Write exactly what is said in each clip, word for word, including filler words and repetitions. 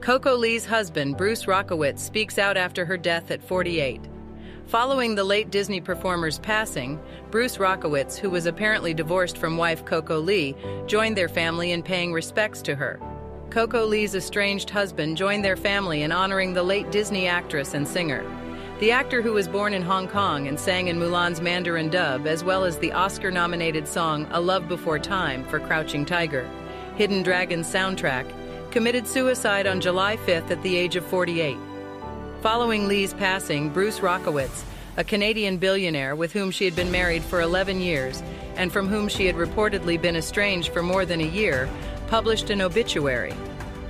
Coco Lee's husband, Bruce Rockowitz, speaks out after her death at forty-eight. Following the late Disney performer's passing, Bruce Rockowitz, who was apparently divorced from wife Coco Lee, joined their family in paying respects to her. Coco Lee's estranged husband joined their family in honoring the late Disney actress and singer. The actor, who was born in Hong Kong and sang in Mulan's Mandarin dub, as well as the Oscar-nominated song A Love Before Time for Crouching Tiger, Hidden Dragon soundtrack, committed suicide on July fifth at the age of forty-eight. Following Lee's passing, Bruce Rockowitz, a Canadian billionaire with whom she had been married for eleven years and from whom she had reportedly been estranged for more than a year, published an obituary.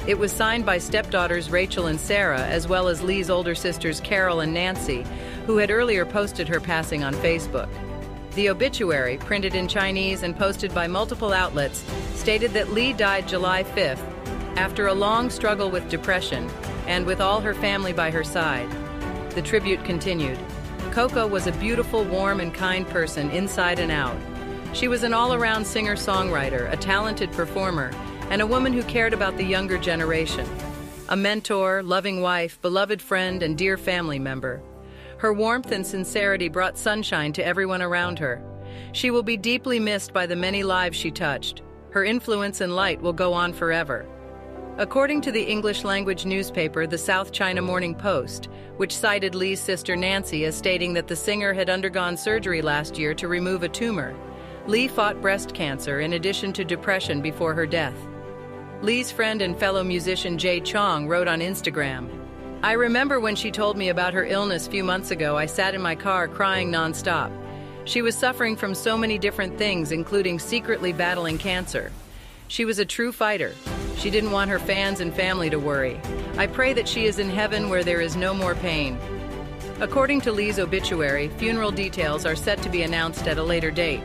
It was signed by stepdaughters Rachel and Sarah, as well as Lee's older sisters Carol and Nancy, who had earlier posted her passing on Facebook. The obituary, printed in Chinese and posted by multiple outlets, stated that Lee died July fifth after a long struggle with depression and with all her family by her side. The tribute continued. Coco was a beautiful, warm, and kind person inside and out. She was an all-around singer-songwriter, a talented performer, and a woman who cared about the younger generation. A mentor, loving wife, beloved friend, and dear family member. Her warmth and sincerity brought sunshine to everyone around her. She will be deeply missed by the many lives she touched. Her influence and light will go on forever. According to the English-language newspaper, the South China Morning Post, which cited Lee's sister Nancy as stating that the singer had undergone surgery last year to remove a tumor. Lee fought breast cancer in addition to depression before her death. Lee's friend and fellow musician Jay Chong wrote on Instagram, "I remember when she told me about her illness a few months ago, I sat in my car crying non-stop. She was suffering from so many different things, including secretly battling cancer. She was a true fighter. She didn't want her fans and family to worry. I pray that she is in heaven where there is no more pain." According to Lee's obituary, funeral details are set to be announced at a later date.